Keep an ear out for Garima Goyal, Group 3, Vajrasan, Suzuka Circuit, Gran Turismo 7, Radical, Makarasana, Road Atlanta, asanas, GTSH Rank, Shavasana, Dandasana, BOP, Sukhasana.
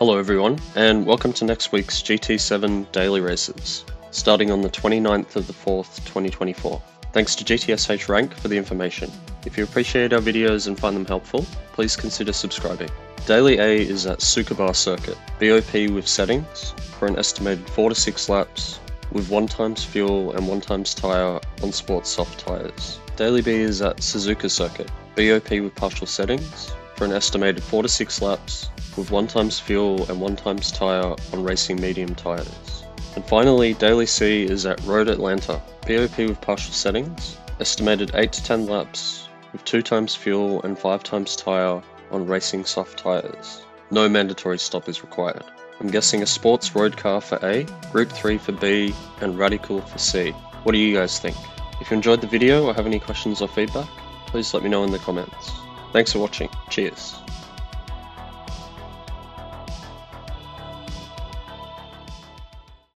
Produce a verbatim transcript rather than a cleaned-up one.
Hello everyone, and welcome to next week's G T seven Daily Races, starting on the twenty-ninth of the fourth, twenty twenty-four. Thanks to G T S H Rank for the information. If you appreciate our videos and find them helpful, please consider subscribing. Daily A is at Suzuka Circuit, B O P with settings, for an estimated four to six laps, with one times fuel and one times tyre on sports soft tyres. Daily B is at Suzuka Circuit, B O P with partial settings, for an estimated four to six laps, with one times fuel and one times tyre on racing medium tyres. And finally, Daily C is at Road Atlanta, B O P with partial settings, estimated eight to ten laps, with two times fuel and five times tyre on racing soft tyres. No mandatory stop is required. I'm guessing a sports road car for A, Group three for B, and Radical for C. What do you guys think? If you enjoyed the video or have any questions or feedback, please let me know in the comments. Thanks for watching. Cheers.